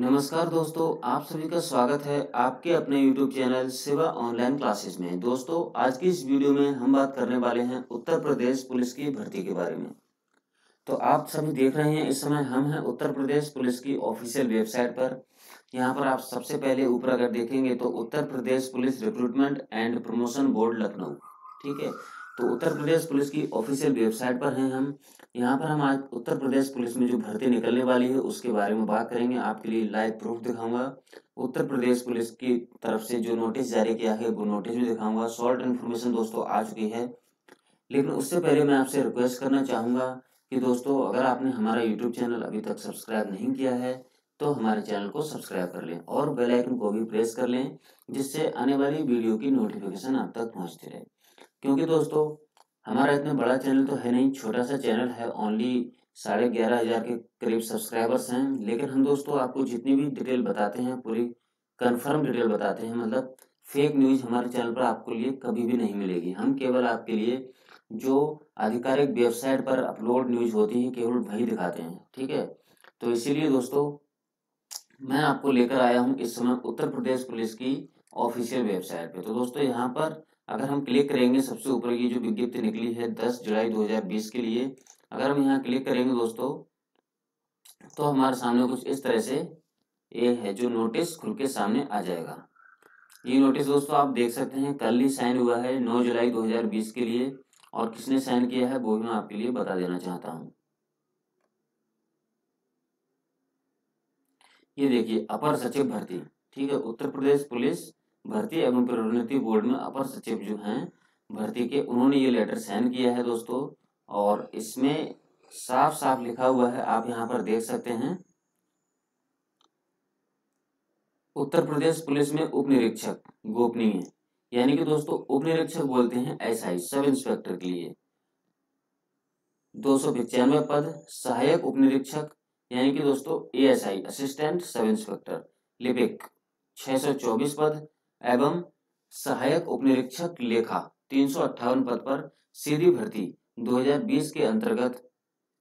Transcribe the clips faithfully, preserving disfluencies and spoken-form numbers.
नमस्कार दोस्तों, आप सभी का स्वागत है आपके अपने YouTube channel Shiva online classes में। दोस्तों, आज की इस वीडियो में हम बात करने वाले हैं उत्तर प्रदेश पुलिस की भर्ती के बारे में। तो आप सभी देख रहे हैं इस समय हम हैं उत्तर प्रदेश पुलिस की ऑफिशियल वेबसाइट पर। यहाँ पर आप सबसे पहले ऊपर अगर देखेंगे तो Uttar Pradesh police recruitment and promotion board Lucknow, ठीक है। तो उत्तर प्रदेश पुलिस की ऑफिशियल वेबसाइट पर हैं हम। यहाँ पर हम आज उत्तर प्रदेश पुलिस में जो भर्ती निकलने वाली है उसके बारे में बात करेंगे। आपके लिए लाइव प्रूफ दिखाऊंगा, उत्तर प्रदेश पुलिस की तरफ से जो नोटिस जारी किया है वो नोटिस भी दिखाऊंगा। शॉर्ट इन्फॉर्मेशन दोस्तों आ चुकी है, लेकिन उससे पहले मैं आपसे रिक्वेस्ट करना चाहूँगा कि दोस्तों अगर आपने हमारा यूट्यूब चैनल अभी तक सब्सक्राइब नहीं किया है तो हमारे चैनल को सब्सक्राइब कर लें और बेल आइकन को भी प्रेस कर लें, जिससे आने वाली वीडियो की नोटिफिकेशन आप तक पहुँचती रहे। क्योंकि दोस्तों हमारा इतना बड़ा चैनल तो है नहीं, छोटा सा चैनल है, ओनली साढ़े ग्यारह हजार के करीब सब्सक्राइबर्स हैं। लेकिन हम दोस्तों आपको जितनी भी डिटेल बताते हैं पूरी कंफर्म डिटेल बताते हैं, मतलब फेक न्यूज़ हमारे चैनल पर आपको लिए कभी भी नहीं मिलेगी। हम केवल आपके लिए जो आधिकारिक वेबसाइट पर अपलोड न्यूज़ होती है केवल वही दिखाते हैं, ठीक है। तो इसीलिए दोस्तों मैं आपको लेकर आया हूँ इस समय उत्तर प्रदेश पुलिस की ऑफिशियल वेबसाइट पर। तो दोस्तों यहाँ पर अगर हम क्लिक करेंगे, सबसे ऊपर की जो विज्ञप्ति निकली है दस जुलाई दो हज़ार बीस के लिए, अगर हम यहाँ क्लिक करेंगे दोस्तों तो हमारे सामने कुछ इस तरह से ये है जो नोटिस खुल के सामने आ जाएगा। ये नोटिस दोस्तों आप देख सकते हैं कल ही साइन हुआ है नौ जुलाई दो हज़ार बीस के लिए, और किसने साइन किया है वो भी मैं आपके लिए बता देना चाहता हूँ। ये देखिए, अपर सचिव भर्ती, ठीक है, उत्तर प्रदेश पुलिस भर्ती एवं प्रोन्नति बोर्ड में अपर सचिव जो हैं भर्ती के, उन्होंने ये लेटर साइन किया है दोस्तों। और इसमें साफ साफ लिखा हुआ है, आप यहाँ पर देख सकते हैं, उत्तर प्रदेश पुलिस में उप निरीक्षक गोपनीय, यानी कि दोस्तों उप निरीक्षक बोलते हैं एसआई सब इंस्पेक्टर के लिए, दो सौ पचानवे पद, सहायक उप निरीक्षक यानी कि दोस्तों एएसआई असिस्टेंट सब इंस्पेक्टर लिपिक छह सौ चौबीस पद एवं सहायक उपनिरीक्षक लेखा तीन सौ अट्ठावन पद पर सीधी भर्ती दो हज़ार बीस के अंतर्गत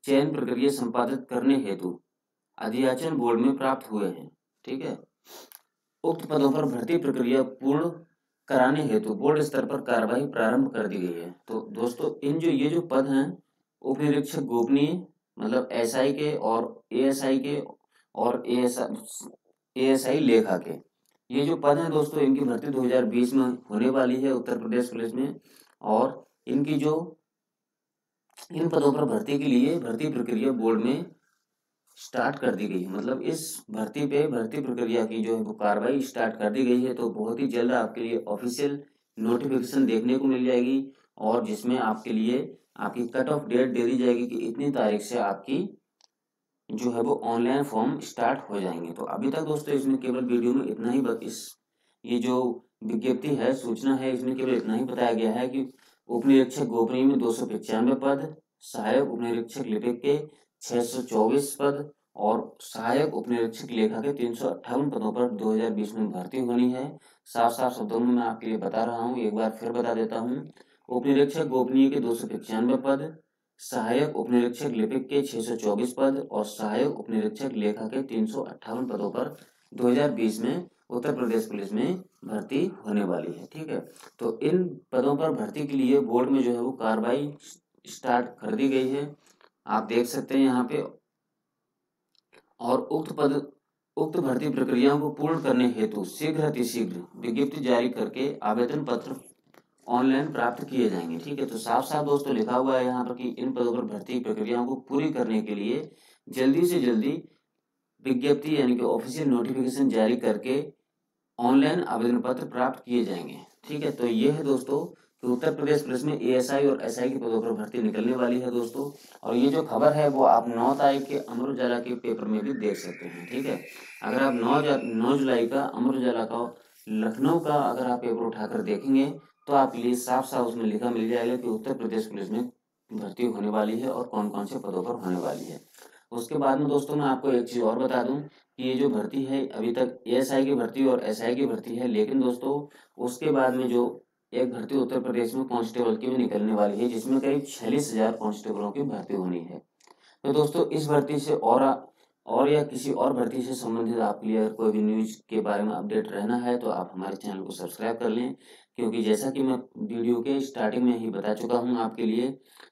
चयन प्रक्रिया संपादित करने हेतु अधियाचन बोर्ड में प्राप्त हुए हैं, ठीक है। उक्त पदों पर भर्ती प्रक्रिया पूर्ण कराने हेतु बोर्ड स्तर पर कार्रवाई प्रारंभ कर दी गई है। तो दोस्तों इन जो ये जो पद हैं उपनिरीक्षक गोपनीय मतलब एसआई के और एएसआई के और एएसआई लेखा के, ये जो पद हैं दोस्तों इनकी भर्ती दो हज़ार बीस में होने वाली है उत्तर प्रदेश पुलिस में। और इनकी जो इन पदों पर भर्ती के लिए भर्ती प्रक्रिया बोर्ड में स्टार्ट कर दी गई है, मतलब इस भर्ती पे भर्ती प्रक्रिया की जो है वो कार्रवाई स्टार्ट कर दी गई है। तो बहुत ही जल्द आपके लिए ऑफिशियल नोटिफिकेशन देखने को मिल जाएगी, और जिसमें आपके लिए आपकी कट ऑफ डेट दे दी जाएगी कि इतनी तारीख से आपकी जो है वो ऑनलाइन फॉर्म स्टार्ट हो जाएंगे। तो अभी तक दोस्तों इसमें केवल वीडियो में इतना ही, इस ये जो विज्ञप्ति है सूचना है इसमें केवल इतना ही बताया गया है कि उपनिरीक्षक गोपनीय में दो सौ पचानवे पद, सहायक उपनिरीक्षक लिपिक के छः सौ चौबीस पद और सहायक उपनिरीक्षक लेखा के तीन सौ अट्ठावन पदों पर दो हज़ार बीस में भर्ती होनी है। साफ साफ शब्दों में मैं आपके लिए बता रहा हूँ, एक बार फिर बता देता हूँ, उपनिरीक्षक गोपनीय के दो सौ पचानवे पद, सहायक उपनिरीक्षक लिपिक के छह सौ चौबीस पद और सहायक उपनिरीक्षक लेखा के तीन सौ अट्ठावन पदों पर दो हज़ार बीस में उत्तर प्रदेश पुलिस में भर्ती होने वाली है, ठीक है। तो इन पदों पर भर्ती के लिए बोर्ड में जो है वो कार्रवाई स्टार्ट कर दी गई है, आप देख सकते हैं यहाँ पे। और उक्त पद उक्त भर्ती प्रक्रियाओं को पूर्ण करने हेतु शीघ्र अतिशीघ्र विज्ञप्ति जारी करके आवेदन पत्र ऑनलाइन प्राप्त किए जाएंगे, ठीक है। तो साफ साफ दोस्तों लिखा हुआ है यहाँ पर कि इन पदों पर भर्ती प्रक्रियाओं को पूरी करने के लिए जल्दी से जल्दी विज्ञप्ति यानी कि ऑफिशियल नोटिफिकेशन जारी करके ऑनलाइन आवेदन पत्र प्राप्त किए जाएंगे, ठीक है। तो ये है दोस्तों कि उत्तर प्रदेश पुलिस में एएसआई और एसआई के पदों पर भर्ती निकलने वाली है दोस्तों। और ये जो खबर है वो आप नौ तारीख के अमर उजाला के पेपर में भी देख सकते हैं, ठीक है। अगर आप नौ नौ जुलाई का अमर उजाला का लखनऊ का अगर आप पेपर उठाकर देखेंगे तो आपके लिए साफ साफ उसमें लिखा मिल जाएगा कि उत्तर प्रदेश पुलिस में भर्ती होने वाली है और कौन कौन से पदों पर होने वाली है। उसके बाद में दोस्तों मैं आपको एक चीज़ और बता दूं कि ये जो भर्ती है अभी तक एएसआई की भर्ती और एसआई की भर्ती है, लेकिन दोस्तों उसके बाद में जो एक भर्ती उत्तर प्रदेश में कांस्टेबल की भी निकलने वाली है जिसमें करीब छियालीस हज़ार कांस्टेबलों की भर्ती होनी है। तो दोस्तों इस भर्ती से और और या किसी और भर्ती से संबंधित आपके लिए कोई भी न्यूज़ के बारे में अपडेट रहना है तो आप हमारे चैनल को सब्सक्राइब कर लें, क्योंकि जैसा कि मैं वीडियो के स्टार्टिंग में ही बता चुका हूं आपके लिए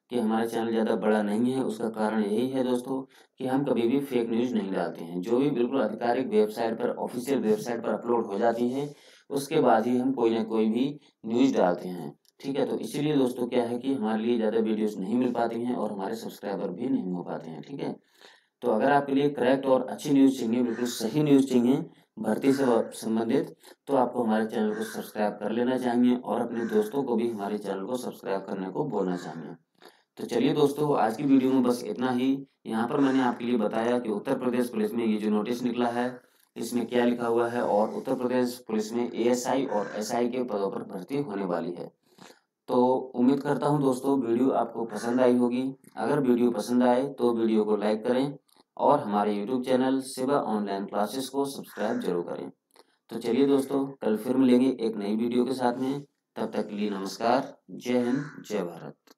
कि हमारा चैनल ज़्यादा बड़ा नहीं है। उसका कारण यही है दोस्तों कि हम कभी भी फेक न्यूज़ नहीं डालते हैं, जो भी बिल्कुल आधिकारिक वेबसाइट पर, ऑफिशियल वेबसाइट पर अपलोड हो जाती है उसके बाद ही हम कोई ना कोई भी न्यूज़ डालते हैं, ठीक है। तो इसीलिए दोस्तों क्या है कि हमारे लिए ज़्यादा वीडियोज़ नहीं मिल पाती हैं और हमारे सब्सक्राइबर भी नहीं हो पाते हैं, ठीक है। तो अगर आपके लिए करेक्ट और अच्छी न्यूज़ चाहिए, बिल्कुल सही न्यूज़ चाहिए भर्ती से संबंधित, तो आपको हमारे चैनल को सब्सक्राइब कर लेना चाहिए और अपने दोस्तों को भी हमारे चैनल को सब्सक्राइब करने को बोलना चाहिए। तो चलिए दोस्तों, आज की वीडियो में बस इतना ही। यहाँ पर मैंने आपके लिए बताया कि उत्तर प्रदेश पुलिस में ये जो नोटिस निकला है इसमें क्या लिखा हुआ है, और उत्तर प्रदेश पुलिस में ए एस आई और एस आई के पदों पर भर्ती होने वाली है। तो उम्मीद करता हूँ दोस्तों वीडियो आपको पसंद आई होगी। अगर वीडियो पसंद आए तो वीडियो को लाइक करें और हमारे YouTube channel Shiva online classes को सब्सक्राइब जरूर करें। तो चलिए दोस्तों, कल फिर मिलेंगे एक नई वीडियो के साथ में। तब तक के लिए नमस्कार, जय हिंद, जय भारत।